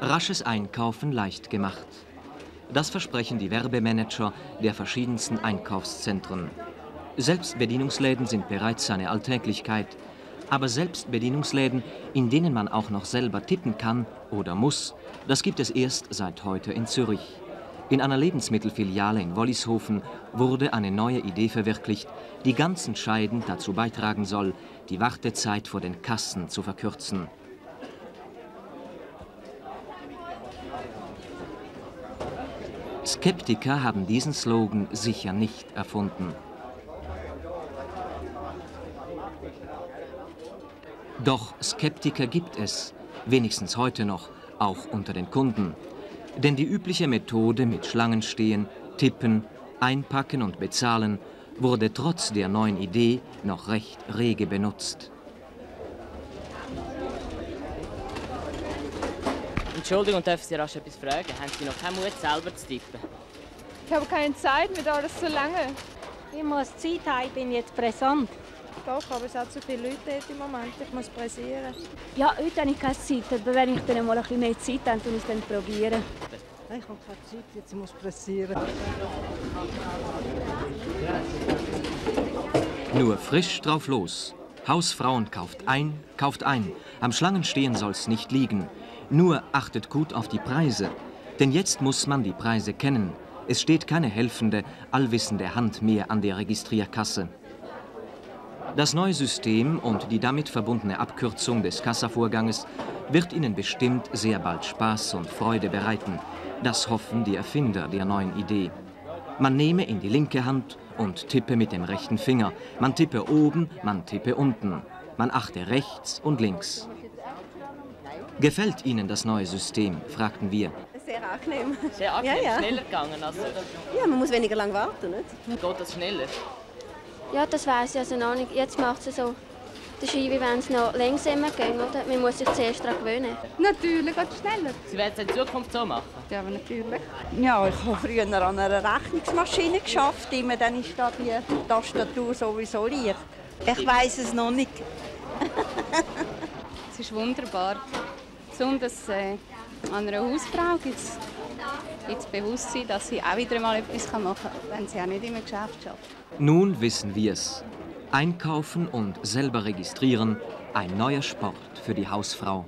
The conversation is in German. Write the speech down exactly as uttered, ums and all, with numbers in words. Rasches Einkaufen leicht gemacht. Das versprechen die Werbemanager der verschiedensten Einkaufszentren. Selbstbedienungsläden sind bereits eine Alltäglichkeit. Aber Selbstbedienungsläden, in denen man auch noch selber tippen kann oder muss, das gibt es erst seit heute in Zürich. In einer Lebensmittelfiliale in Wollishofen wurde eine neue Idee verwirklicht, die ganz entscheidend dazu beitragen soll, die Wartezeit vor den Kassen zu verkürzen. Skeptiker haben diesen Slogan sicher nicht erfunden. Doch Skeptiker gibt es, wenigstens heute noch, auch unter den Kunden. Denn die übliche Methode mit Schlangenstehen, Tippen, Einpacken und Bezahlen wurde trotz der neuen Idee noch recht rege benutzt. Entschuldigung, darf ich Sie rasch etwas fragen? Haben Sie noch keinen Mut, selber zu tippen? Ich habe keine Zeit, mir dauert das zu lange. Ich muss Zeit haben, ich bin jetzt präsent. Doch, aber es hat zu viele Leute im Moment, ich muss pressieren. Ja, heute habe ich keine Zeit, aber wenn ich dann mal ein bisschen mehr Zeit habe, dann kann ich es probieren. Nein, ich habe keine Zeit, jetzt muss ich pressieren. Nur frisch drauf los. Hausfrauen kauft ein, kauft ein. Am Schlangenstehen soll's nicht liegen. Nur achtet gut auf die Preise, denn jetzt muss man die Preise kennen. Es steht keine helfende, allwissende Hand mehr an der Registrierkasse. Das neue System und die damit verbundene Abkürzung des Kassavorganges wird Ihnen bestimmt sehr bald Spaß und Freude bereiten. Das hoffen die Erfinder der neuen Idee. Man nehme in die linke Hand und tippe mit dem rechten Finger. Man tippe oben, man tippe unten. Man achte rechts und links. Gefällt Ihnen das neue System, fragten wir. Sehr angenehm. Sehr angenehm, ja, ja. Schneller gegangen. Also. Ja, man muss weniger lang warten, nicht? Geht das schneller? Ja, das weiss ich also noch nicht. Jetzt macht es so, das ist wie wenn es noch langsamer geht, oder? Man muss sich zuerst daran gewöhnen. Natürlich, geht es schneller. Sie werden es in Zukunft so machen? Ja, natürlich. Ja, ich habe früher an einer Rechnungsmaschine geschafft, immer dann ist da die Tastatur sowieso leicht. Ich weiss es noch nicht. Es ist wunderbar. Besonders äh, an einer Hausfrau gibt es das Bewusstsein, dass sie auch wieder mal etwas machen kann, wenn sie auch nicht im Geschäft arbeitet. Nun wissen wir es. Einkaufen und selber registrieren, ein neuer Sport für die Hausfrau.